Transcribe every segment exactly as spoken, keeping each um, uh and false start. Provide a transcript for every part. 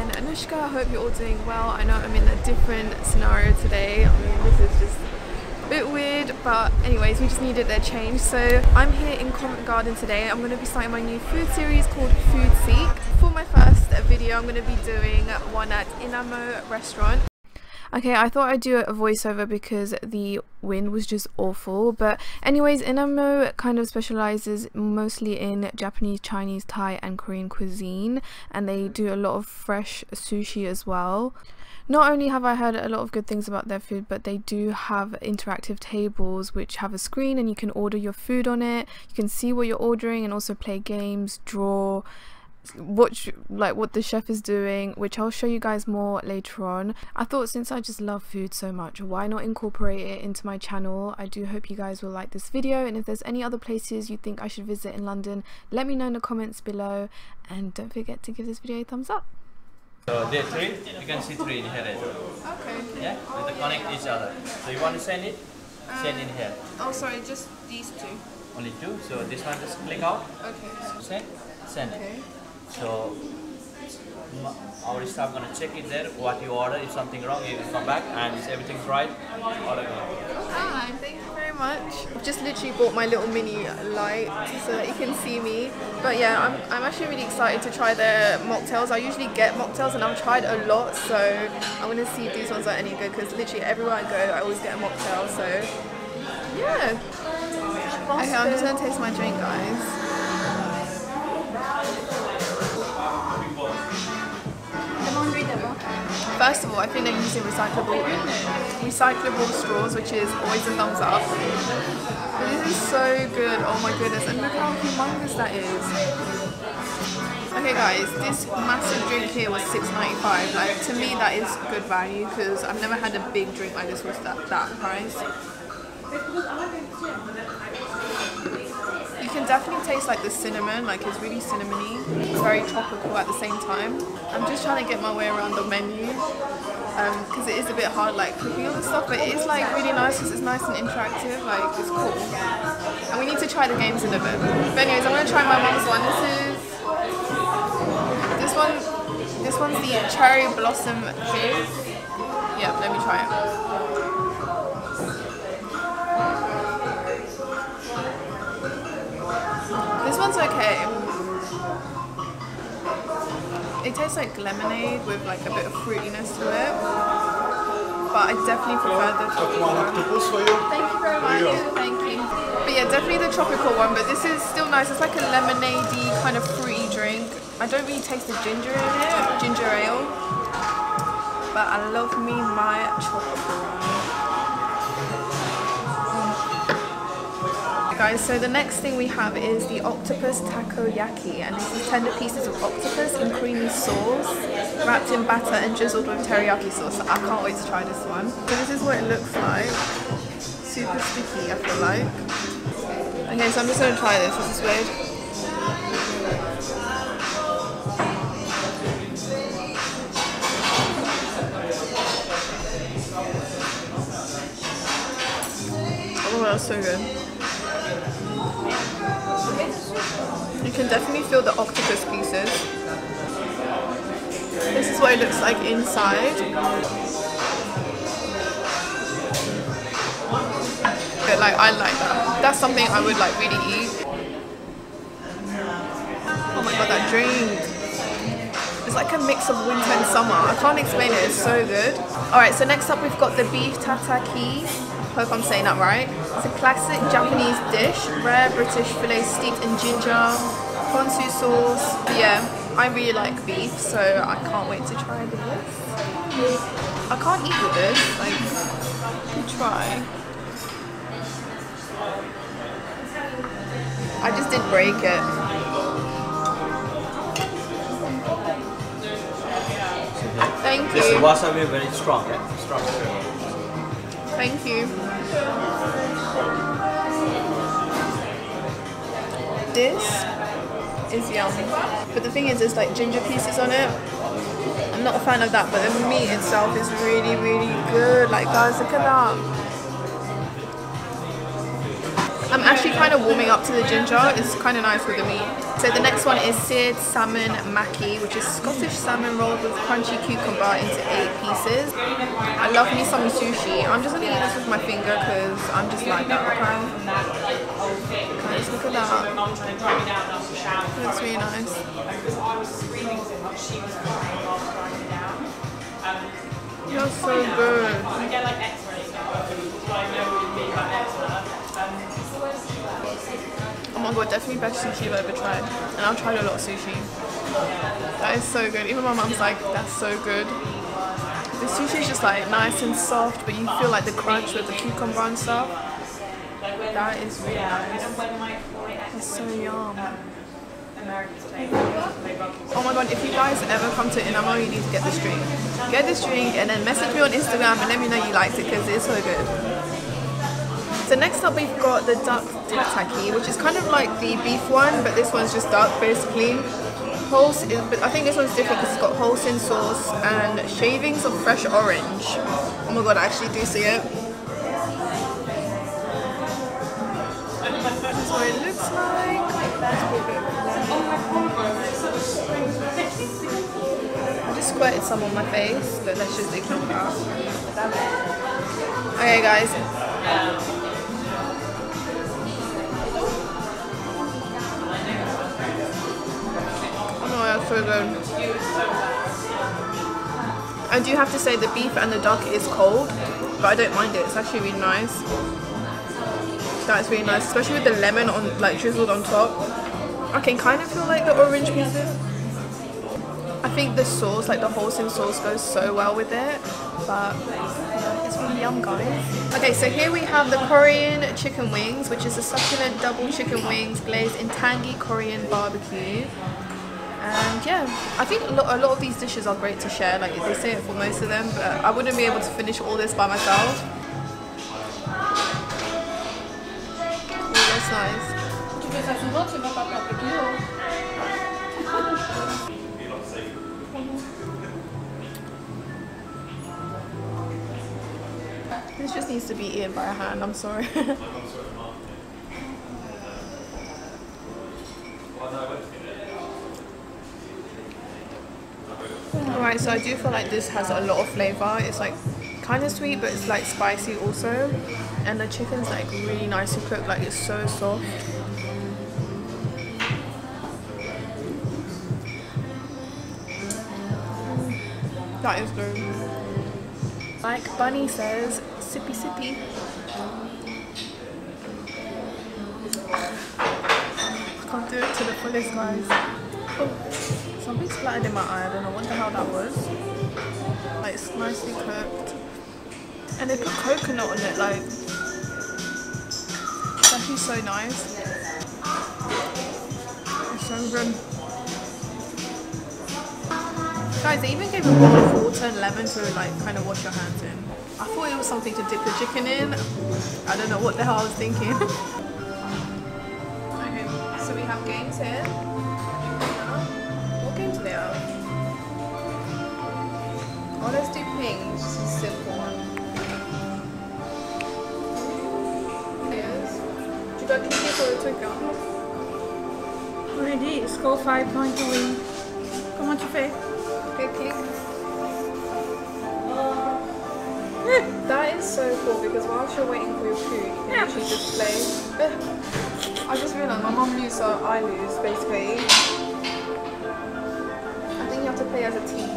and Anushka. I hope you're all doing well. I know I'm in a different scenario today. I mean, this is just a bit weird, but anyways, we just needed a change. So I'm here in Covent Garden today. I'm going to be starting my new food series called Food Seek. For my first video, I'm going to be doing one at Inamo Restaurant. Okay, I thought I'd do a voiceover because the wind was just awful, but anyways, Inamo kind of specializes mostly in Japanese, Chinese, Thai and Korean cuisine, and they do a lot of fresh sushi as well. Not only have I heard a lot of good things about their food, but they do have interactive tables which have a screen and you can order your food on it. You can see what you're ordering and also play games, draw, watch like what the chef is doing, which I'll show you guys more later on. I thought, since I just love food so much, why not incorporate it into my channel? I do hope you guys will like this video, and if there's any other places you think I should visit in London, let me know in the comments below, and don't forget to give this video a thumbs up. So there are three, you can see three in here as well. Okay. Yeah, oh, they connect yeah. each other. So you want to send it? Um, send in here. Oh sorry, just these two. Only two, so this one just click out. Okay. Send, send okay. it. So our staff gonna check it there. What you order, if something wrong, you come back, and if everything's right, all are gonna Hi, thank you very much. I've just literally bought my little mini light so that you can see me. But yeah, I'm I'm actually really excited to try their mocktails. I usually get mocktails, and I've tried a lot, so I'm gonna see if these ones are any good. Because literally everywhere I go, I always get a mocktail. So yeah. Okay, I'm just gonna taste my drink, guys. First of all, I think they're using recyclable recyclable straws, which is always a thumbs up. This is so good, oh my goodness, and look how humongous that is. Okay guys, this massive drink here was six ninety-five. Like, to me that is good value, because I've never had a big drink like this with that, that price. You can definitely taste like the cinnamon, like it's really cinnamony, very tropical at the same time. I'm just trying to get my way around the menu because um, it is a bit hard like cooking all this stuff, but it is like really nice because it's nice and interactive, like it's cool. And we need to try the games in a bit. But anyways, I'm going to try my mom's one. This is, this one, this one's the cherry blossom fizz. Yeah, let me try it. This one's okay. It tastes like lemonade with like a bit of fruitiness to it, but I definitely prefer the tropical one. Thank you very much. Thank you. But yeah, definitely the tropical one. But this is still nice. It's like a lemonade-y kind of fruity drink. I don't really taste the ginger in it, ginger ale, but I love me my tropical one. Guys, so the next thing we have is the octopus takoyaki, and this is tender pieces of octopus in creamy sauce wrapped in batter and drizzled with teriyaki sauce. I can't wait to try this one. So this is what it looks like. Super sticky, I feel like. Okay, so I'm just going to try this. This is weird. Oh, that's so good. You can definitely feel the octopus pieces. This is what it looks like inside. But like, I like that. That's something I would like really eat. Oh my god, that drink. It's like a mix of winter and summer. I can't explain it, it's so good. Alright, so next up we've got the beef tataki. Hope I'm saying that right. It's a classic Japanese dish, rare British fillet steeped in ginger, ponzu sauce. Yeah, I really like beef, so I can't wait to try this. I can't eat with this, like, you try. I just did break it. Thank you. This wasabi is very strong, yeah? Strong. Thank you. This is yum. But the thing is, there's like ginger pieces on it. I'm not a fan of that, but the meat itself is really, really good. Like guys, look at that. I'm actually kind of warming up to the ginger. It's kind of nice with the meat. So the next one is seared salmon maki, which is Scottish salmon rolled with crunchy cucumber into eight pieces. I love me some sushi. I'm just gonna eat this with my finger because I'm just like that. Okay, guys, look at that. It looks really nice. You're so good. Oh my god, definitely best sushi I've ever tried. And I've tried a lot of sushi. That is so good. Even my mum's like, that's so good. The sushi is just like nice and soft, but you feel like the crunch with the cucumber and stuff. That is really nice. It's so yum. Oh my god, if you guys ever come to Inamo, you need to get this drink. Get this drink and then message me on Instagram and let me know you liked it because it's so good. So next up we've got the duck tataki, which is kind of like the beef one, but this one's just duck basically. Hoisin, but I think this one's different because it's got hoisin sauce and shavings of fresh orange. Oh my god, I actually do see it. That's what it looks like. I just squirted some on my face, but let's just ignore that. Okay, guys. Oh, that's so good. I do have to say the beef and the duck is cold, but I don't mind it. It's actually really nice. That's really nice, especially with the lemon on, like drizzled on top. I can kind of feel like the orange pieces. I think the sauce, like the hoisin sauce, goes so well with it. But yeah, it's really yum, guys. Okay, so here we have the Korean chicken wings, which is a succulent double chicken wings glazed in tangy Korean barbecue. And yeah, I think a lot, a lot of these dishes are great to share. Like they say it for most of them, but I wouldn't be able to finish all this by myself. Nice. This just needs to be eaten by a hand, I'm sorry. Alright, so I do feel like this has a lot of flavour. It's like kind of sweet, but it's like spicy also. And the chicken's like really nice to cook, like it's so soft. That is good. Like Bunny says, sippy sippy. I can't do it to the fullest, guys. Oh, something splattered in my eye, I don't know what the hell that was. Like it's nicely cooked. And they put coconut on it, like, it's actually so nice. It's so good. Guys, they even gave a bottle of water and lemon to like kind of wash your hands in. I thought it was something to dip the chicken in. I don't know what the hell I was thinking. Okay, so we have games here. What games are they at? Oh, let's do Ping, which is a simple one. Can you give it a go? Ready, score five point to win. Come on, Chife. Click, click. Uh, that is so cool because whilst you're waiting for your food, you can actually just play. I just realised my mum loses, so I lose basically. I think you have to play as a team.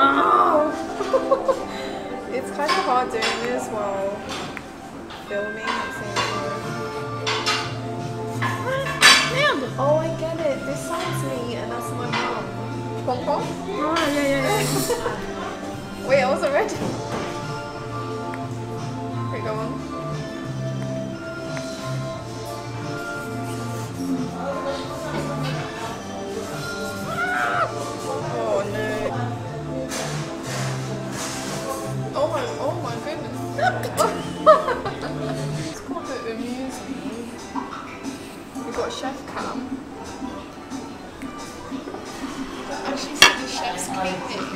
Oh. No. It's kind of hard doing this while filming at the same time. Oh, I get it. This sounds me, and that's my mom. Pong Pong? Oh, yeah, yeah, yeah. Wait, I wasn't ready. Okay, go on. Oh, no. Oh, my, oh, my goodness. Oh. Chef Cam. Oh, she said the chef's cake thing.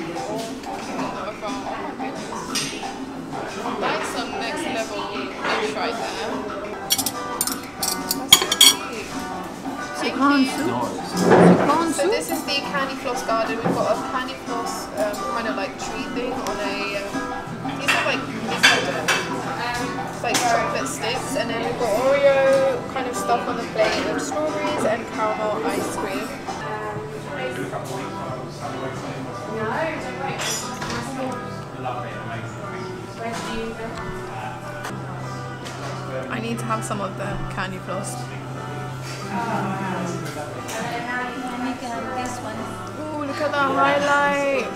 Oh my goodness. That's some next level. French fries there. Ponzu. So this is the candy floss garden. We've got a candy floss um, kind of like tree thing on a. Um, these are like these are like chocolate sticks, and then we've got Oreo kind of stuff on the plate, and strawberries and caramel ice cream. I need to have some of the candy floss. Oh, look at that highlight!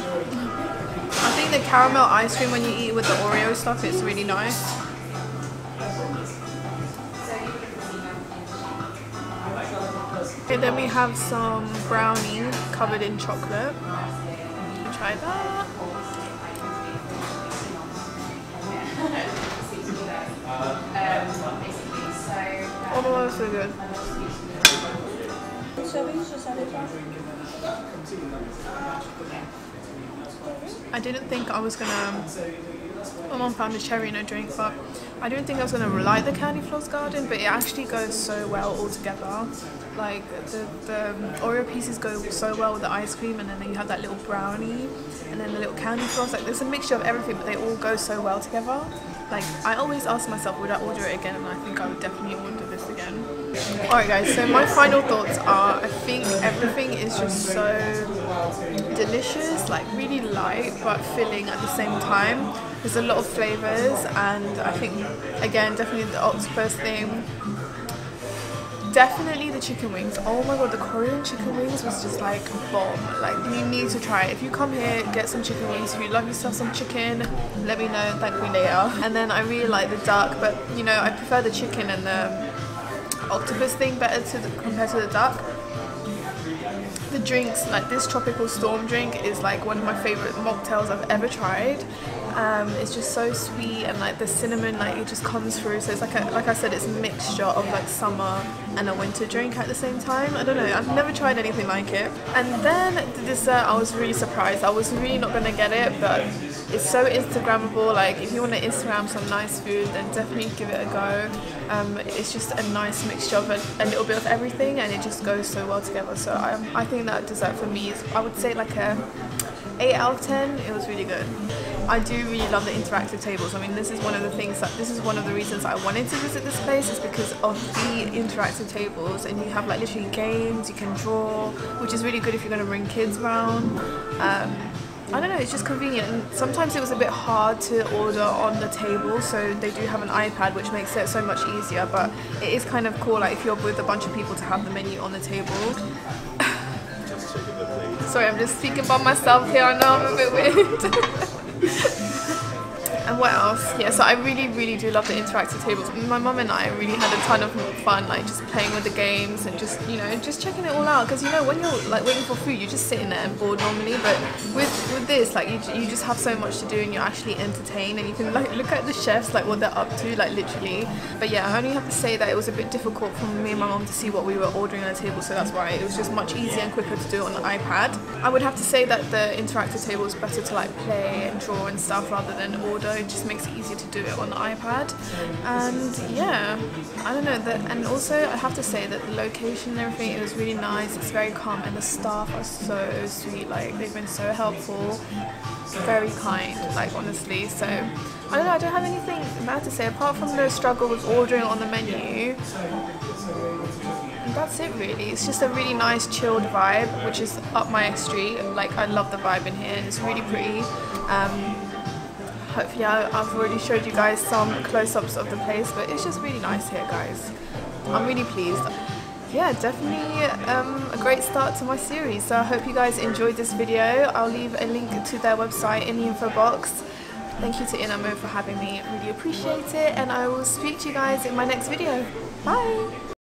I think the caramel ice cream when you eat it with the Oreo stuff is really nice. Okay, then we have some brownie covered in chocolate. Try that. Oh, that's so good. I didn't think I was gonna. My mum found a cherry in a drink, but I didn't think I was gonna like the candy floss garden. But it actually goes so well all together. Like the, the Oreo pieces go so well with the ice cream, and then you have that little brownie, and then the little candy floss. Like there's a mixture of everything, but they all go so well together. Like I always ask myself, would I order it again? And I think I would definitely order this again. Alright guys, so my final thoughts are, I think everything is just so delicious, like really light but filling at the same time. There's a lot of flavours, and I think again definitely the octopus thing. Definitely the chicken wings. Oh my god, the Korean chicken wings was just like bomb. Like you need to try it. If you come here, get some chicken wings. If you love yourself some chicken, let me know, thank me later. And then I really like the duck, but you know, I prefer the chicken and the octopus thing better to the, compared to the duck. The drinks, like this tropical storm drink is like one of my favourite mocktails I've ever tried. Um, it's just so sweet, and like the cinnamon, like it just comes through. So it's like a, like I said, it's a mixture of like summer and a winter drink at the same time. I don't know, I've never tried anything like it. And then the dessert, I was really surprised. I was really not gonna get it, but it's so Instagrammable. Like if you want to Instagram some nice food, then definitely give it a go. Um, it's just a nice mixture of a, a little bit of everything, and it just goes so well together. So I, I think that dessert for me is, I would say like a eight out of ten. It was really good. I do really love the interactive tables. I mean, this is one of the things that this is one of the reasons I wanted to visit this place, is because of the interactive tables, and you have like literally games, you can draw, which is really good if you're going to bring kids around. Um, I don't know, it's just convenient, and sometimes it was a bit hard to order on the table, so they do have an iPad, which makes it so much easier, but it is kind of cool, like if you're with a bunch of people, to have the menu on the table. Sorry, I'm just speaking by myself here, I know I'm a bit weird. And what else? Yeah, so I really really do love the interactive tables. My mum and I really had a ton of fun, like just playing with the games and just, you know, just checking it all out, because you know when you're like waiting for food, you're just sitting there and bored normally, but with with this, like you, you just have so much to do, and you're actually entertained, and you can like look at the chefs, like what they're up to, like literally. But yeah, I only have to say that it was a bit difficult for me and my mum to see what we were ordering on the table, so that's why it was just much easier and quicker to do it on the iPad. I would have to say that the interactive table is better to like play and draw and stuff rather than order. It just makes it easier to do it on the iPad. And yeah, I don't know that. And also I have to say that the location and everything, it was really nice. It's very calm, and the staff are so sweet, like they've been so helpful, very kind, like honestly. So I don't know, I don't have anything bad to say apart from the struggle with ordering on the menu. And that's it really. It's just a really nice chilled vibe, which is up my street. Like I love the vibe in here, and it's really pretty. um, Hopefully, I've already showed you guys some close-ups of the place, but it's just really nice here, guys. I'm really pleased. Yeah, definitely um, a great start to my series. So I hope you guys enjoyed this video. I'll leave a link to their website in the info box. Thank you to Inamo for having me. Really appreciate it, and I will speak to you guys in my next video. Bye!